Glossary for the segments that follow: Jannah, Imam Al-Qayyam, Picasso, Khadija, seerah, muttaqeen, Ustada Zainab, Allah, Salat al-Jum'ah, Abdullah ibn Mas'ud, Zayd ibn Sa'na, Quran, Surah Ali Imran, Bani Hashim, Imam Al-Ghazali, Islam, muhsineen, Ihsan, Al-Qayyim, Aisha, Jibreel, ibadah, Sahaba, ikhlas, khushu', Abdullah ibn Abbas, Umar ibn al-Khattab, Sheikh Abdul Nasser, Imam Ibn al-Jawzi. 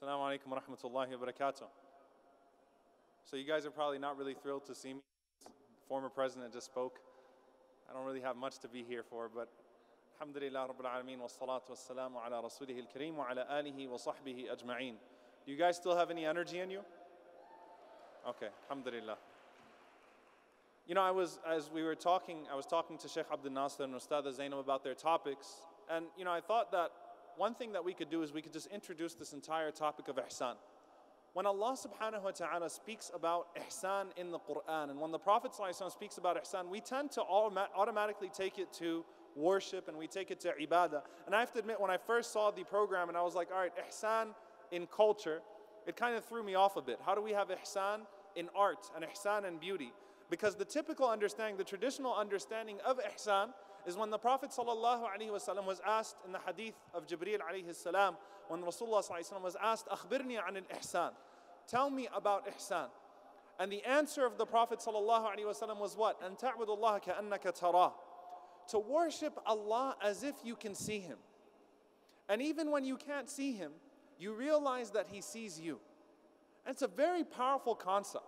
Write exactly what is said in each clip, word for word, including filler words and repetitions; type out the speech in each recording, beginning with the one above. Assalamu alaikum wa rahmatullahi wa barakatuh. So you guys are probably not really thrilled to see me. The former president just spoke. I don't really have much to be here for, but alhamdulillah rabbil alameen wa salatu wa salamu ala rasulihi al-kareem wa ala alihi wa sahbihi ajma'een. Do you guys still have any energy in you? Okay, alhamdulillah. You know, I was, as we were talking, I was talking to Sheikh Abdul Nasser and Ustada Zainab about their topics, and you know, I thought that one thing that we could do is we could just introduce this entire topic of Ihsan. When Allah subhanahu wa ta'ala speaks about Ihsan in the Quran, and when the Prophet ﷺ speaks about Ihsan, we tend to automatically take it to worship and we take it to ibadah. And I have to admit, when I first saw the program and I was like, all right, Ihsan in culture, it kind of threw me off a bit. How do we have Ihsan in art and Ihsan in beauty? Because the typical understanding, the traditional understanding of Ihsan is when the Prophet sallallahu alaihi wasallam was asked in the hadith of Jibreel alayhi salam, when Rasulullah sallallahu alaihi wasallam was asked, "Akhbirni an al-Ihsan," tell me about Ihsan. And the answer of the Prophet sallallahu alaihi wasallam was what? "An ta'budullaha ka'annaka tarah," to worship Allah as if you can see Him. And even when you can't see Him, you realize that He sees you. And it's a very powerful concept.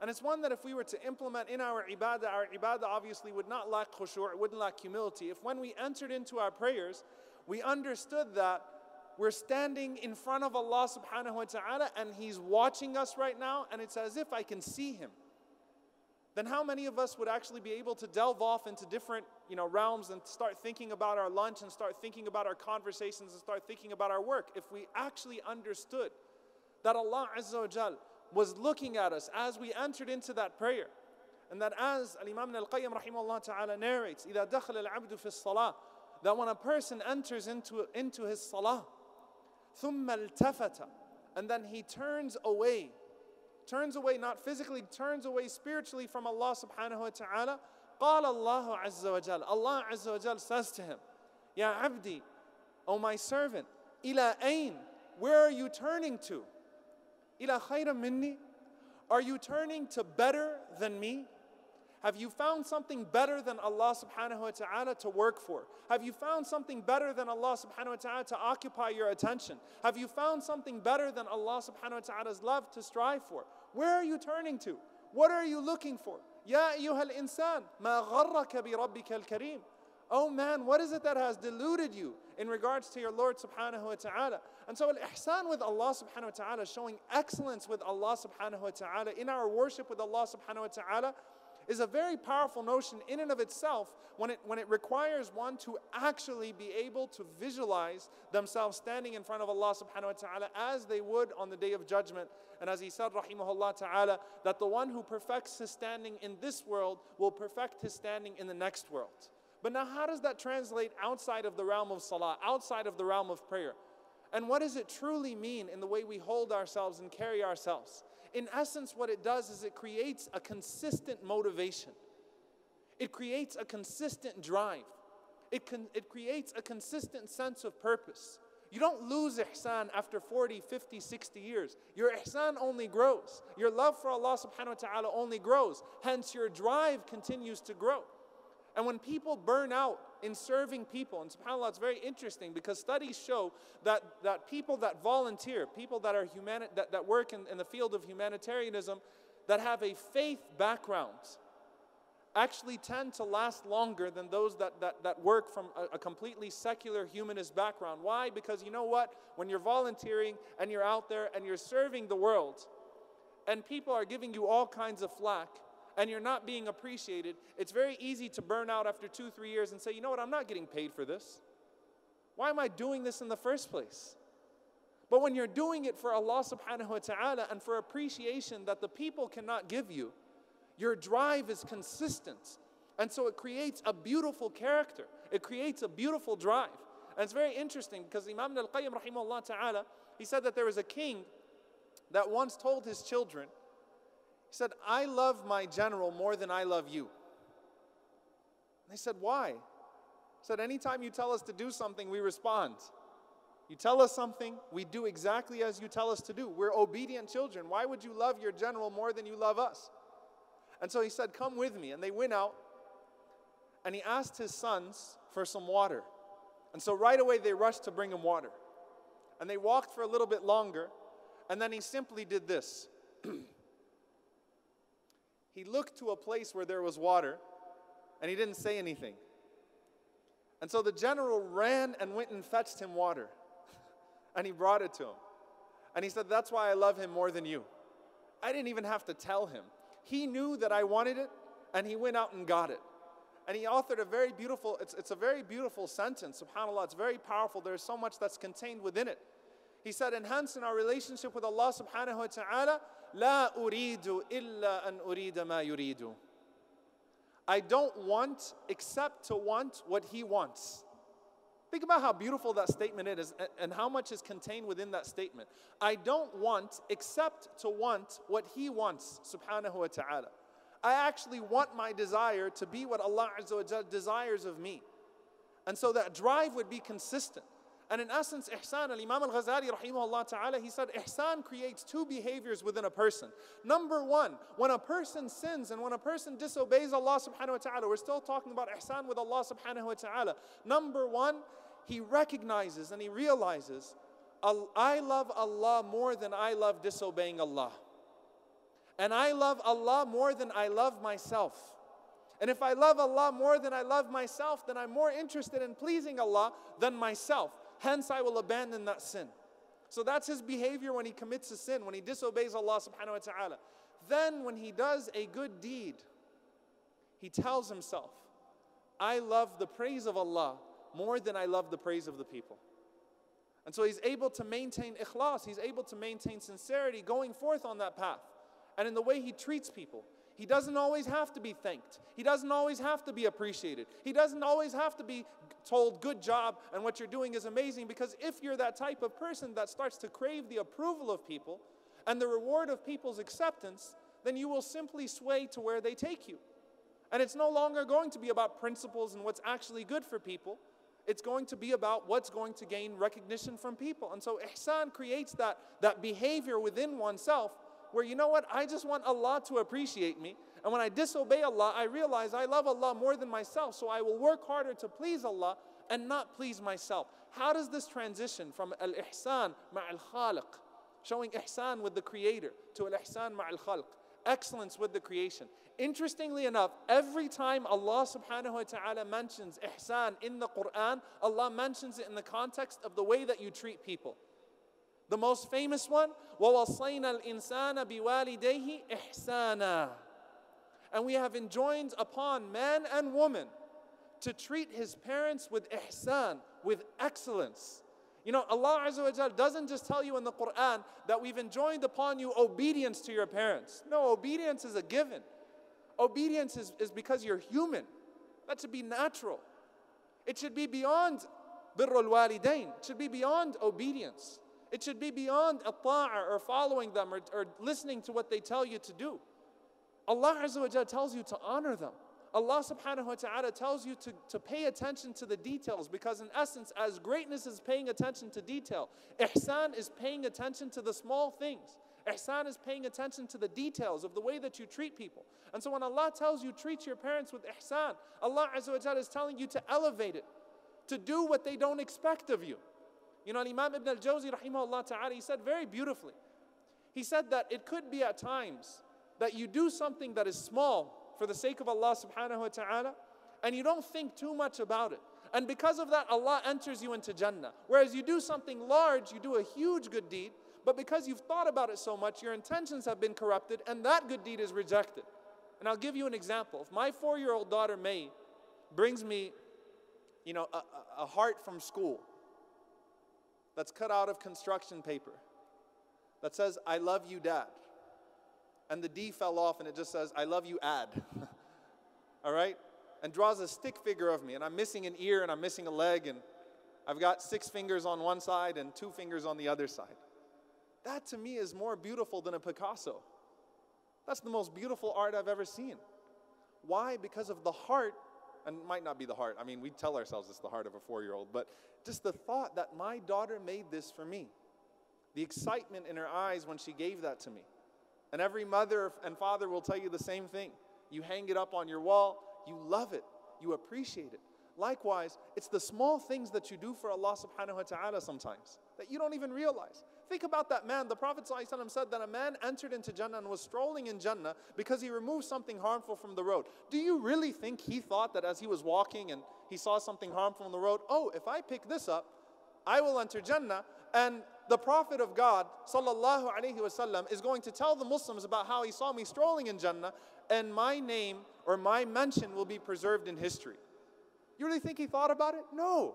And it's one that if we were to implement in our ibadah, our ibadah obviously would not lack khushu', it wouldn't lack humility. If when we entered into our prayers, we understood that we're standing in front of Allah subhanahu wa ta'ala and He's watching us right now and it's as if I can see Him, then how many of us would actually be able to delve off into different you know, realms and start thinking about our lunch and start thinking about our conversations and start thinking about our work if we actually understood that Allah azza wa jal was looking at us as we entered into that prayer. And that as Imam Al-Qayyam rahimahullah ta'ala narrates, إِذَا دَخَلَ الْعَبْدُ فِي الصَّلَاةِ, that when a person enters into, into his salah, ثُمَّ الْتَفَتَ, and then he turns away, turns away not physically, turns away spiritually from Allah subhanahu wa ta'ala, قَالَ اللَّهُ عَزَّ وَجَلَ, Allah azza wa jal says to him, يَا عَبْدِي, O my servant, إِلَىٰ أَيْنِ, where are you turning to? إِلَىٰ خَيْرًا مِنِّي, are you turning to better than me? Have you found something better than Allah subhanahu wa ta'ala to work for? Have you found something better than Allah subhanahu wa ta'ala to occupy your attention? Have you found something better than Allah subhanahu wa ta'ala's love to strive for? Where are you turning to? What are you looking for? Ya ayyuhal insan, ma gharraka bi rabbikal kareem. Oh man, what is it that has deluded you in regards to your Lord subhanahu wa ta'ala? And so al-ihsan with Allah subhanahu wa ta'ala, showing excellence with Allah subhanahu wa ta'ala, in our worship with Allah subhanahu wa ta'ala, is a very powerful notion in and of itself when it, when it requires one to actually be able to visualize themselves standing in front of Allah subhanahu wa ta'ala as they would on the day of judgment. And as he said, rahimahullah ta'ala, that the one who perfects his standing in this world will perfect his standing in the next world. But now how does that translate outside of the realm of salah, outside of the realm of prayer? And what does it truly mean in the way we hold ourselves and carry ourselves? In essence, what it does is it creates a consistent motivation. It creates a consistent drive. It, con it creates a consistent sense of purpose. You don't lose ihsan after forty, fifty, sixty years. Your ihsan only grows. Your love for Allah subhanahu wa ta'ala only grows. Hence, your drive continues to grow. And when people burn out in serving people, and subhanAllah, it's very interesting because studies show that, that people that volunteer, people that, are humani that, that work in, in the field of humanitarianism, that have a faith background, actually tend to last longer than those that, that, that work from a, a completely secular humanist background. Why? Because you know what? When you're volunteering and you're out there and you're serving the world, and people are giving you all kinds of flack, and you're not being appreciated, it's very easy to burn out after two, three years and say, you know what, I'm not getting paid for this. Why am I doing this in the first place? But when you're doing it for Allah subhanahu wa ta'ala and for appreciation that the people cannot give you, your drive is consistent. And so it creates a beautiful character. It creates a beautiful drive. And it's very interesting because Imam Al-Qayyim rahimahullah ta'ala, he said that there was a king that once told his children, he said, I love my general more than I love you. And they said, why? He said, anytime you tell us to do something, we respond. You tell us something, we do exactly as you tell us to do. We're obedient children. Why would you love your general more than you love us? And so he said, come with me. And they went out, and he asked his sons for some water. And so right away they rushed to bring him water. And they walked for a little bit longer, and then he simply did this. He looked to a place where there was water, and he didn't say anything. And so the general ran and went and fetched him water, and he brought it to him. And he said, that's why I love him more than you. I didn't even have to tell him. He knew that I wanted it, and he went out and got it. And he authored a very beautiful, it's, it's a very beautiful sentence, subhanAllah, it's very powerful, there's so much that's contained within it. He said, and hence in our relationship with Allah subhanahu wa ta'ala, La uridu illa an urida ma yuridu. I don't want except to want what He wants. Think about how beautiful that statement is and how much is contained within that statement. I don't want except to want what He wants, subhanahu wa ta'ala. I actually want my desire to be what Allah Azza wa Jalla desires of me. And so that drive would be consistent. And in essence, Ihsan, Imam Al-Ghazali rahimahullah ta'ala, he said, Ihsan creates two behaviors within a person. Number one, when a person sins and when a person disobeys Allah subhanahu wa ta'ala, we're still talking about Ihsan with Allah subhanahu wa ta'ala. Number one, he recognizes and he realizes, I love Allah more than I love disobeying Allah. And I love Allah more than I love myself. And if I love Allah more than I love myself, then I'm more interested in pleasing Allah than myself. Hence, I will abandon that sin. So that's his behavior when he commits a sin, when he disobeys Allah subhanahu wa ta'ala. Then when he does a good deed, he tells himself, I love the praise of Allah more than I love the praise of the people. And so he's able to maintain ikhlas, he's able to maintain sincerity going forth on that path. And in the way he treats people, he doesn't always have to be thanked. He doesn't always have to be appreciated. He doesn't always have to be told, good job, and what you're doing is amazing. Because if you're that type of person that starts to crave the approval of people and the reward of people's acceptance, then you will simply sway to where they take you. And it's no longer going to be about principles and what's actually good for people. It's going to be about what's going to gain recognition from people. And so Ihsan creates that, that behavior within oneself, where, you know what, I just want Allah to appreciate me. And when I disobey Allah, I realize I love Allah more than myself. So I will work harder to please Allah and not please myself. How does this transition from al-ihsan ma'al khaliq, showing ihsan with the creator, to al-ihsan ma'al khalq, excellence with the creation? Interestingly enough, every time Allah subhanahu wa ta'ala mentions ihsan in the Quran, Allah mentions it in the context of the way that you treat people. The most famous one, وَوَصَّيْنَا الْإِنسَانَ بِوَالِدَيْهِ إِحْسَانًا. And we have enjoined upon man and woman to treat his parents with ihsan, with excellence. You know, Allah Azza wa Jalla doesn't just tell you in the Quran that we've enjoined upon you obedience to your parents. No, obedience is a given. Obedience is, is because you're human. That should be natural. It should be beyond birrul walidain. It should be beyond obedience. It should be beyond at-ta'a, or following them, or, or listening to what they tell you to do. Allah Azza wa Jalla tells you to honor them. Allah subhanahu wa ta'ala tells you to, to pay attention to the details, because in essence, as greatness is paying attention to detail, Ihsan is paying attention to the small things. Ihsan is paying attention to the details of the way that you treat people. And so when Allah tells you treat your parents with Ihsan, Allah Azza wa Jalla is telling you to elevate it, to do what they don't expect of you. You know, Imam Ibn al-Jawzi rahimahullah ta'ala, he said very beautifully, he said that it could be at times that you do something that is small for the sake of Allah subhanahu wa ta'ala, and you don't think too much about it. And because of that, Allah enters you into Jannah. Whereas you do something large, you do a huge good deed, but because you've thought about it so much, your intentions have been corrupted, and that good deed is rejected. And I'll give you an example. If my four-year-old daughter, May, brings me, you know, a, a heart from school, that's cut out of construction paper, that says, I love you, Dad. And the D fell off and it just says, I love you, Ad. All right? And draws a stick figure of me. And I'm missing an ear and I'm missing a leg. And I've got six fingers on one side and two fingers on the other side. That to me is more beautiful than a Picasso. That's the most beautiful art I've ever seen. Why? Because of the heart. And it might not be the heart. I mean, we tell ourselves it's the heart of a four-year-old. But just the thought that my daughter made this for me. The excitement in her eyes when she gave that to me. And every mother and father will tell you the same thing. You hang it up on your wall. You love it. You appreciate it. Likewise, it's the small things that you do for Allah subhanahu wa ta'ala sometimes that you don't even realize. Think about that man. The Prophet ﷺ said that a man entered into Jannah and was strolling in Jannah because he removed something harmful from the road. Do you really think he thought that as he was walking and he saw something harmful on the road, oh, if I pick this up, I will enter Jannah, and the Prophet of God sallallahu alaihi wasallam is going to tell the Muslims about how he saw me strolling in Jannah and my name or my mention will be preserved in history. You really think he thought about it? No.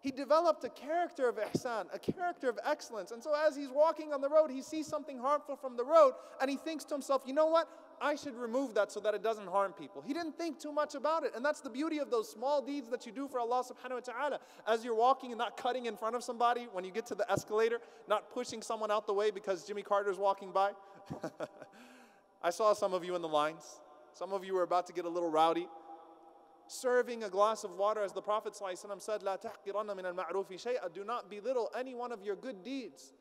He developed a character of ihsan, a character of excellence. And so as he's walking on the road, he sees something harmful from the road and he thinks to himself, you know what? I should remove that so that it doesn't harm people. He didn't think too much about it. And that's the beauty of those small deeds that you do for Allah subhanahu wa ta'ala. As you're walking and not cutting in front of somebody when you get to the escalator, not pushing someone out the way because Jimmy Carter's walking by. I saw some of you in the lines. Some of you were about to get a little rowdy. Serving a glass of water, as the Prophet ﷺ said, "La tahqiranna min al-ma'rufi shay'a." Do not belittle any one of your good deeds,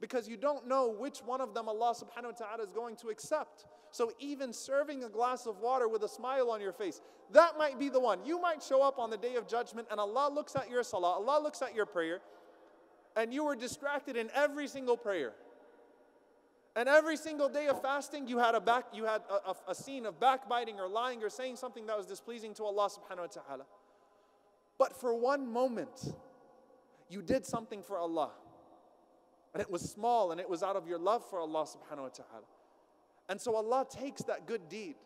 because you don't know which one of them Allah subhanahu wa ta'ala is going to accept. So even serving a glass of water with a smile on your face, that might be the one. You might show up on the day of judgment and Allah looks at your salah, Allah looks at your prayer, and you were distracted in every single prayer. And every single day of fasting, you had a back, you had a, a, a scene of backbiting or lying or saying something that was displeasing to Allah subhanahu wa ta'ala. But for one moment, you did something for Allah. And it was small and it was out of your love for Allah subhanahu wa ta'ala. And so Allah takes that good deed.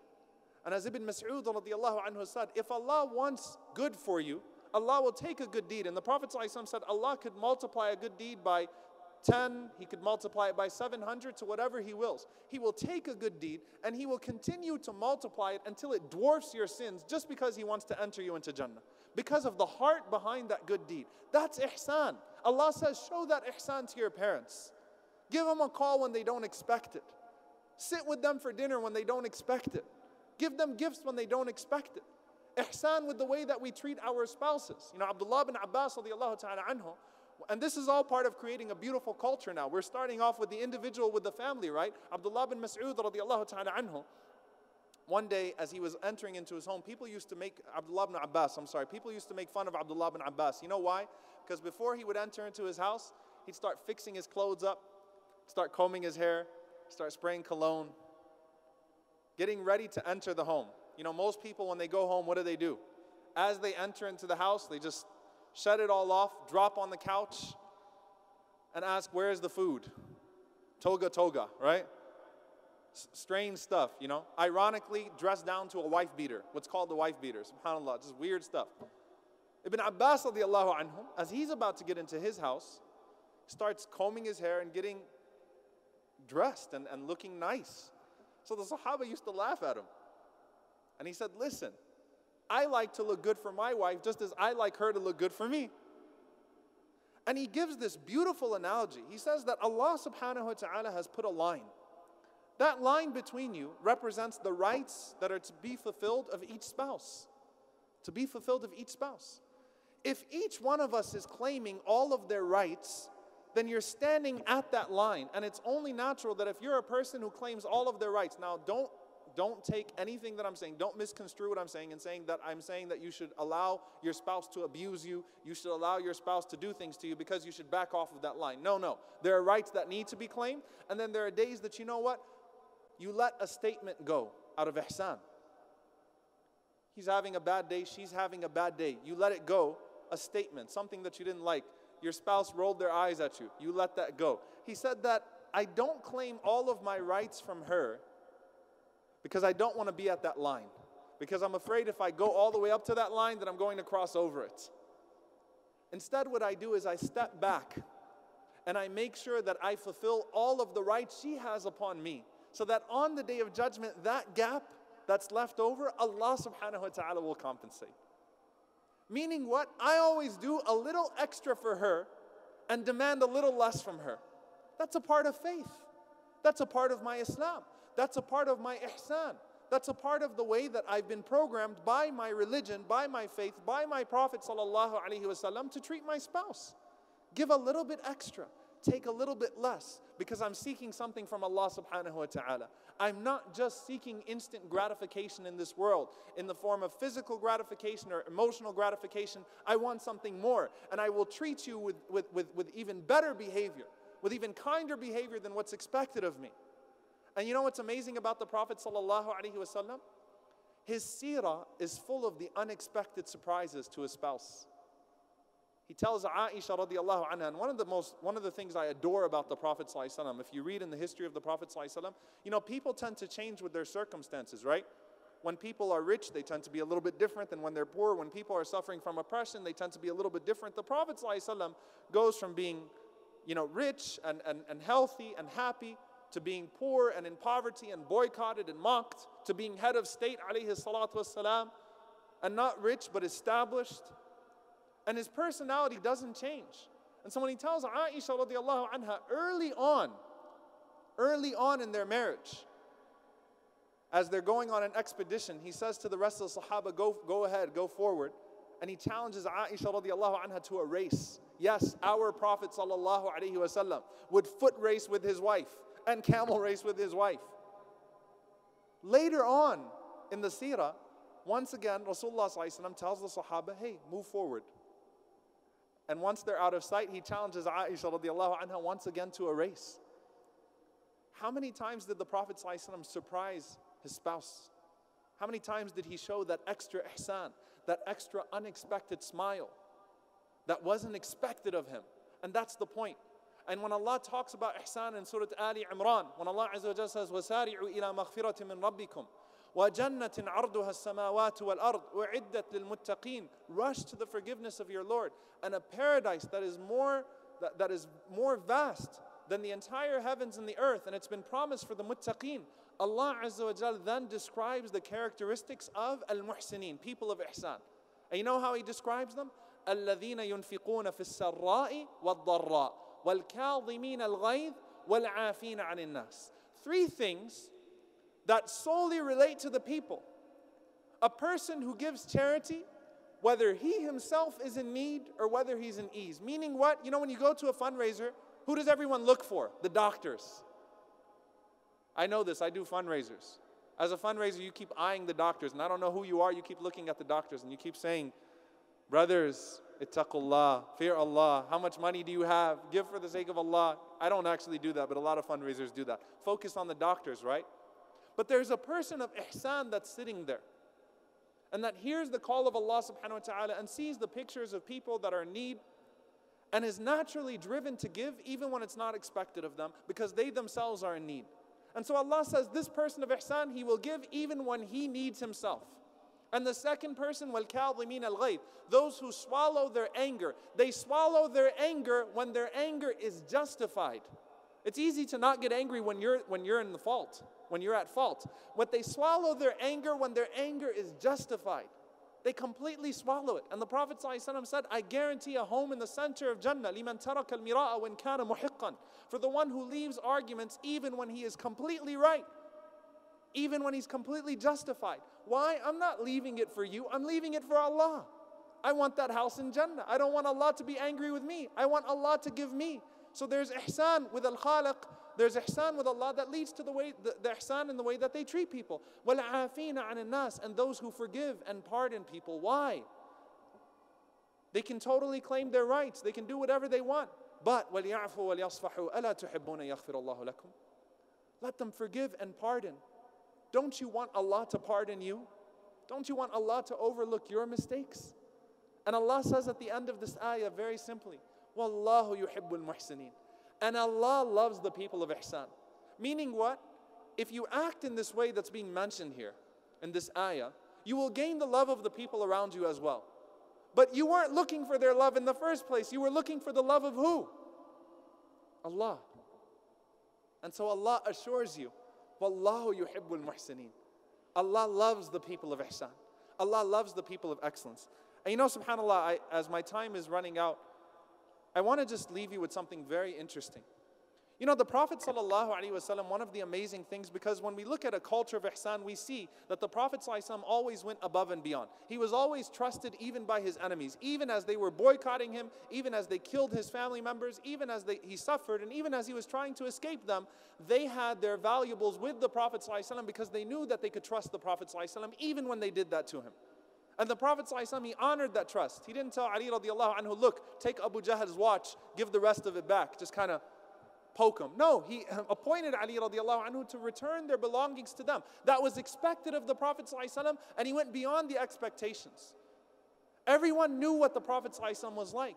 And as Ibn Mas'ud radiallahu anhu said, if Allah wants good for you, Allah will take a good deed. And the Prophet ﷺ said Allah could multiply a good deed by ten, he could multiply it by seven hundred, to whatever he wills. He will take a good deed and he will continue to multiply it until it dwarfs your sins just because he wants to enter you into Jannah. Because of the heart behind that good deed. That's ihsan. Allah says, show that ihsan to your parents. Give them a call when they don't expect it. Sit with them for dinner when they don't expect it. Give them gifts when they don't expect it. Ihsan with the way that we treat our spouses. You know, Abdullah ibn Abbas radiallahu ta'ala anhu, and this is all part of creating a beautiful culture now. We're starting off with the individual, with the family, right? Abdullah ibn Mas'ud radiallahu ta'ala anhu, one day as he was entering into his home, people used to make Abdullah ibn Abbas, I'm sorry, people used to make fun of Abdullah ibn Abbas. You know why? Because before he would enter into his house, he'd start fixing his clothes up, start combing his hair, start spraying cologne, getting ready to enter the home. You know, most people when they go home, what do they do? As they enter into the house, they just shut it all off, drop on the couch, and ask, where is the food? Toga, toga, right? S strange stuff, you know. Ironically, dressed down to a wife beater, what's called the wife beater, subhanAllah, just weird stuff. Ibn Abbas, radiallahu anhu, as he's about to get into his house, starts combing his hair and getting dressed and, and looking nice. So the Sahaba used to laugh at him. And he said, listen, I like to look good for my wife just as I like her to look good for me. And he gives this beautiful analogy. He says that Allah subhanahu wa ta'ala has put a line. That line between you represents the rights that are to be fulfilled of each spouse. To be fulfilled of each spouse. If each one of us is claiming all of their rights, then you're standing at that line. And it's only natural that if you're a person who claims all of their rights, now don't Don't take anything that I'm saying. Don't misconstrue what I'm saying in saying that I'm saying that you should allow your spouse to abuse you. You should allow your spouse to do things to you because you should back off of that line. No, no. There are rights that need to be claimed. And then there are days that, you know what? You let a statement go out of ihsan. He's having a bad day. She's having a bad day. You let it go. A statement. Something that you didn't like. Your spouse rolled their eyes at you. You let that go. He said that I don't claim all of my rights from her, because I don't want to be at that line. Because I'm afraid if I go all the way up to that line, that I'm going to cross over it. Instead, what I do is I step back. And I make sure that I fulfill all of the rights she has upon me. So that on the day of judgment, that gap that's left over, Allah subhanahu wa ta'ala will compensate. Meaning what? I always do a little extra for her and demand a little less from her. That's a part of faith. That's a part of my Islam. That's a part of my ihsan. That's a part of the way that I've been programmed by my religion, by my faith, by my Prophet ﷺ to treat my spouse. Give a little bit extra. take a little bit less because I'm seeking something from Allah subhanahu wa ta'ala. I'm not just seeking instant gratification in this world in the form of physical gratification or emotional gratification. I want something more, and I will treat you with, with, with, with even better behavior, with even kinder behavior than what's expected of me. And you know what's amazing about the Prophet sallallahu alaihi wasallam? His seerah is full of the unexpected surprises to his spouse. He tells Aisha radiallahu anha, and one of the most, one of the things I adore about the Prophet sallallahu alaihi wasallam, if you read in the history of the Prophet sallallahu alaihi wasallam, you know, people tend to change with their circumstances, right? When people are rich, they tend to be a little bit different than when they're poor. When people are suffering from oppression, they tend to be a little bit different. The Prophet sallallahu alaihi wasallam goes from being, you know, rich and, and, and healthy and happy to being poor and in poverty and boycotted and mocked, to being head of state, alayhi salatu wassalam, and not rich but established. And his personality doesn't change. And so when he tells Aisha radiallahu anha, early on, early on in their marriage, as they're going on an expedition, he says to the rest of the Sahaba, go, go ahead, go forward. And he challenges Aisha radiallahu anha to a race. Yes, our Prophet sallallahu alaihi wasallam would foot race with his wife and camel race with his wife. Later on in the seerah, once again, Rasulullah sallallahu alaihi wasallam tells the Sahaba, hey, move forward. And once they're out of sight, he challenges Aisha radiallahu anha once again to a race. How many times did the Prophet sallallahu alaihi wasallam surprise his spouse? How many times did he show that extra ihsan, that extra unexpected smile that wasn't expected of him? And that's the point. And when Allah talks about ihsan in Surah Ali Imran, when Allah Azza wa Jalla says, وَسَارِعُوا إِلَى مَغْفِرَةٍ مِّن رَبِّكُمْ وَجَنَّةٍ عَرْضُهَا السَّمَاوَاتُ وَالْأَرْضُ وَعِدَّةٍ لِلْمُتَّقِينَ, rush to the forgiveness of your Lord and a paradise that is more, that, that is more vast than the entire heavens and the earth, and it's been promised for the muttaqeen. Allah Azza wa Jalla then describes the characteristics of al-muhsineen, people of ihsan. And you know how he describes them? الَّذِينَ يُنْفِقُونَ فِي السَّرَّاءِ وَالضَّرَّاءِ وَالْكَاظِمِينَ الْغَيْظَ وَالْعَافِينَ عَنِ النَّاسِ. Three things that solely relate to the people. A person who gives charity, whether he himself is in need or whether he's in ease. Meaning what? You know, when you go to a fundraiser, who does everyone look for? The doctors. I know this, I do fundraisers. As a fundraiser, you keep eyeing the doctors, and I don't know who you are, you keep looking at the doctors, and you keep saying, brothers, ittaqullah, fear Allah, how much money do you have? Give for the sake of Allah. I don't actually do that, but a lot of fundraisers do that. Focus on the doctors, right? But there's a person of ihsan that's sitting there, and that hears the call of Allah subhanahu wa ta'ala and sees the pictures of people that are in need, and is naturally driven to give even when it's not expected of them, because they themselves are in need. And so Allah says this person of ihsan, he will give even when he needs himself. And the second person, وَالْكَاظِمِينَ الْغَيْظَ, those who swallow their anger. They swallow their anger when their anger is justified. It's easy to not get angry when you're, when you're in the fault, when you're at fault. But they swallow their anger when their anger is justified. They completely swallow it. And the Prophet ﷺ said, I guarantee a home in the center of Jannah, لِمَنْ تَرَكَ الْمِرَاءَ وَإِنْ كَانَ مُحِقًّا, for the one who leaves arguments even when he is completely right, even when he's completely justified. Why? I'm not leaving it for you, I'm leaving it for Allah. I want that house in Jannah. I don't want Allah to be angry with me. I want Allah to give me. So there's ihsan with al-Khaliq, there's ihsan with Allah that leads to the way, the, the ihsan in the way that they treat people. وَالْعَافِينَ عَنِ النَّاسِ, and those who forgive and pardon people. Why? They can totally claim their rights, they can do whatever they want. But وَلْيَعْفُوا وَلْيَصْفَحُوا أَلَا تُحِبُّونَ يَغْفِرَ اللَّهُ لَكُمْ. Let them forgive and pardon. Don't you want Allah to pardon you? Don't you want Allah to overlook your mistakes? And Allah says at the end of this ayah very simply, Wallahu yuhibbul muhsineen. And Allah loves the people of ihsan. Meaning what? If you act in this way that's being mentioned here, in this ayah, you will gain the love of the people around you as well. But you weren't looking for their love in the first place. You were looking for the love of who? Allah. And so Allah assures you, Wallahu yuhibbul muhsineen. Allah loves the people of ihsan. Allah loves the people of excellence. And you know, subhanAllah, I, as my time is running out, I want to just leave you with something very interesting. You know, the Prophet ﷺ, one of the amazing things, because when we look at a culture of ihsan, we see that the Prophet ﷺ always went above and beyond. He was always trusted even by his enemies, even as they were boycotting him, even as they killed his family members, even as they, he suffered, and even as he was trying to escape them, they had their valuables with the Prophet ﷺ because they knew that they could trust the Prophet ﷺ even when they did that to him. And the Prophet ﷺ, he honored that trust. He didn't tell Ali radiallahu anhu, look, take Abu Jahl's watch, give the rest of it back, just kind of poke him. No, he appointed Ali radiallahu anhu to return their belongings to them. That was expected of the Prophet ﷺ, and he went beyond the expectations. Everyone knew what the Prophet ﷺ was like.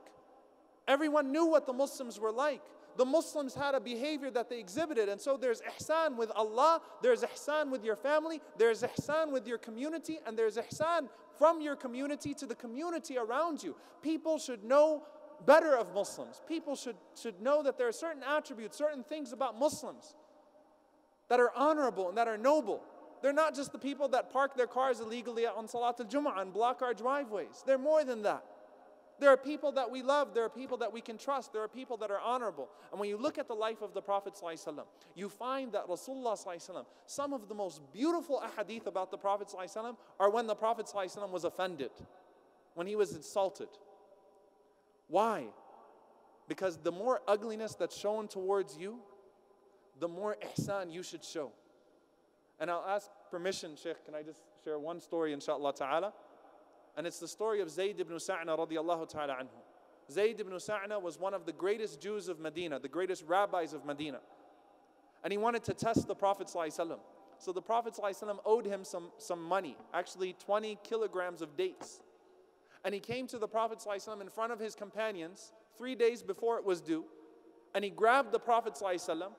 Everyone knew what the Muslims were like. The Muslims had a behavior that they exhibited, and so there's ihsan with Allah, there's ihsan with your family, there's ihsan with your community, and there's ihsan from your community to the community around you. People should know better of Muslims. People should, should know that there are certain attributes, certain things about Muslims that are honorable and that are noble. They're not just the people that park their cars illegally on Salat al-Jum'ah and block our driveways. They're more than that. There are people that we love, there are people that we can trust, there are people that are honorable. And when you look at the life of the Prophet ﷺ, you find that Rasulullah ﷺ, some of the most beautiful ahadith about the Prophet ﷺ are when the Prophet ﷺ was offended, when he was insulted. Why? Because the more ugliness that's shown towards you, the more ihsan you should show. And I'll ask permission, Shaykh, can I just share one story, inshaAllah ta'ala? And it's the story of Zayd ibn Sa'na radiallahu ta'ala anhu. Zayd ibn Sa'na was one of the greatest Jews of Medina, the greatest rabbis of Medina. And he wanted to test the Prophet ﷺ. So the Prophet ﷺ owed him some, some money, actually twenty kilograms of dates. And he came to the Prophet ﷺ in front of his companions three days before it was due. And he grabbed the Prophet ﷺ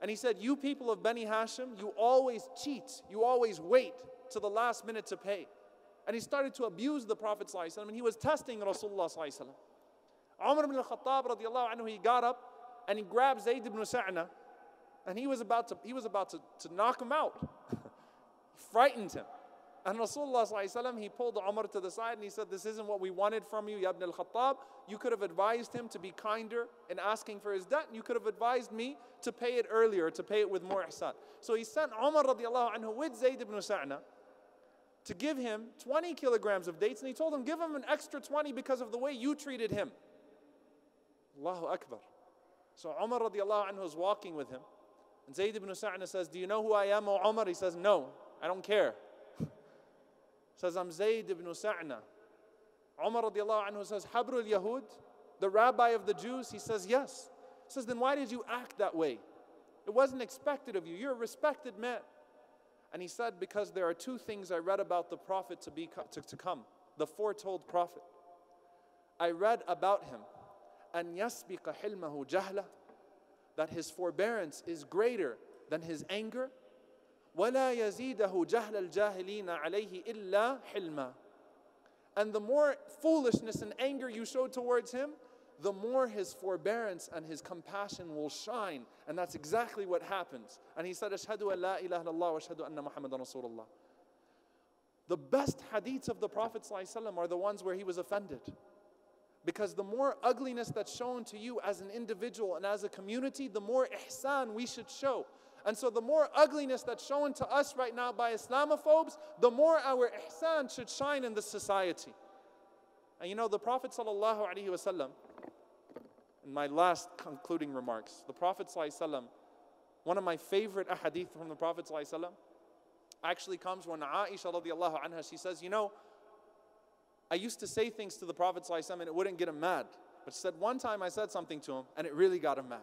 and he said, you people of Bani Hashim, you always cheat, you always wait to the last minute to pay. And he started to abuse the Prophet ﷺ, and he was testing Rasulullah ﷺ. Umar ibn al-Khattab radiallahu anhu, he got up and he grabbed Zayd ibn Sa'na, and he was about to, he was about to, to knock him out. He frightened him. And Rasulullah ﷺ, he pulled Umar to the side and he said, this isn't what we wanted from you, Ya ibn al-Khattab. You could have advised him to be kinder in asking for his debt, and you could have advised me to pay it earlier, to pay it with more ihsan. So he sent Umar radiallahu anhu with Zayd ibn Sa'na to give him twenty kilograms of dates, and he told him, give him an extra twenty because of the way you treated him. Allahu Akbar. So Umar radiallahu anhu is walking with him, and Zayd ibn Sa'na says, do you know who I am, O Umar? He says, no, I don't care. He says, I'm Zayd ibn Sa'na. Umar radiallahu anhu says, Habrul Yahud, the rabbi of the Jews? He says, yes. He says, then why did you act that way? It wasn't expected of you. You're a respected man. And he said, because there are two things I read about the Prophet to, be, to, to come, the foretold Prophet. I read about him, أَنْ يَسْبِقَ حِلْمَهُ جَهْلَهُ, that his forbearance is greater than his anger. وَلَا يَزِيدَهُ جَهْلَ الْجَاهِلِينَ عَلَيْهِ إِلَّا حِلْمًا. And the more foolishness and anger you show towards him, the more his forbearance and his compassion will shine. And that's exactly what happens. And he said, Ashhadu an la ilaha illallah wa ashhadu anna Muhammadan Rasulullah. The best hadiths of the Prophet ﷺ are the ones where he was offended. Because the more ugliness that's shown to you as an individual and as a community, the more ihsan we should show. And so the more ugliness that's shown to us right now by Islamophobes, the more our ihsan should shine in this society. And you know, the Prophet ﷺ, in my last concluding remarks, the Prophet ﷺ, one of my favorite ahadith from the Prophet ﷺ actually comes when Aisha radiallahu anha, she says, you know, I used to say things to the Prophet ﷺ and it wouldn't get him mad. But she said, one time I said something to him and it really got him mad.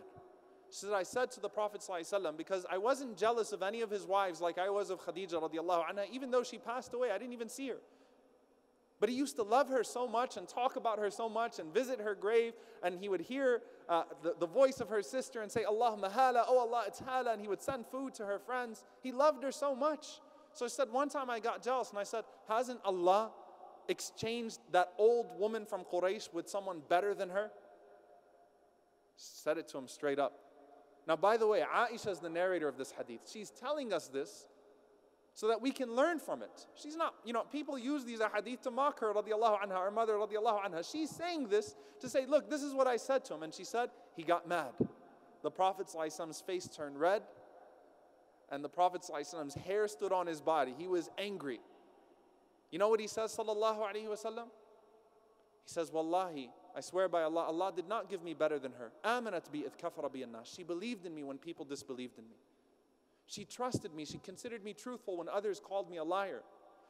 She said, I said to the Prophet ﷺ, because I wasn't jealous of any of his wives like I was of Khadija radiallahu anha, even though she passed away, I didn't even see her. But he used to love her so much and talk about her so much and visit her grave. And he would hear uh, the, the voice of her sister and say, Allahumma hala, oh Allah, it's hala. And he would send food to her friends. He loved her so much. So I said, one time I got jealous and I said, hasn't Allah exchanged that old woman from Quraysh with someone better than her? Said it to him straight up. Now, by the way, Aisha is the narrator of this hadith. She's telling us this so that we can learn from it. She's not, you know, people use these ahadith to mock her, radiallahu anha, her mother, radiallahu anha. She's saying this to say, look, this is what I said to him. And she said, he got mad. the Prophet ﷺ's face turned red, and the Prophet ﷺ's hair stood on his body. He was angry. You know what he says, sallallahu alaihi wasallam? He says, Wallahi, I swear by Allah, Allah did not give me better than her. Amanat bi idh kafara bi an-nas. She believed in me when people disbelieved in me. She trusted me. She considered me truthful when others called me a liar.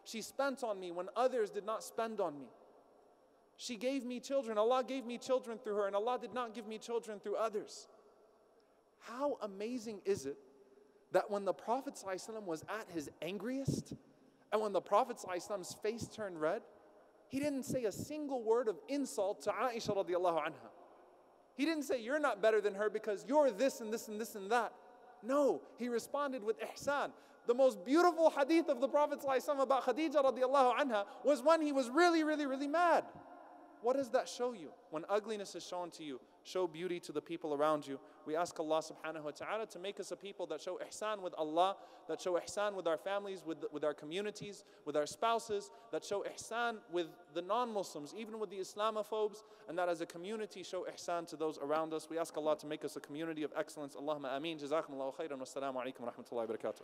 She spent on me when others did not spend on me. She gave me children. Allah gave me children through her, and Allah did not give me children through others. How amazing is it that when the Prophet ﷺ was at his angriest, and when the Prophet ﷺ's face turned red, he didn't say a single word of insult to Aisha radiallahu anha. He didn't say, you're not better than her because you're this and this and this and that. No, he responded with ihsan. The most beautiful hadith of the Prophet ﷺ about Khadija radiallahu anha was when he was really, really, really mad. What does that show you? When ugliness is shown to you, show beauty to the people around you. We ask Allah subhanahu wa ta'ala to make us a people that show ihsan with Allah, that show ihsan with our families, with, with our communities, with our spouses, that show ihsan with the non-Muslims, even with the Islamophobes, and that as a community show ihsan to those around us. We ask Allah to make us a community of excellence. Allahumma ameen. Jazakumullahu khairan. Wassalamu alaikum wa rahmatullahi wa barakatuh.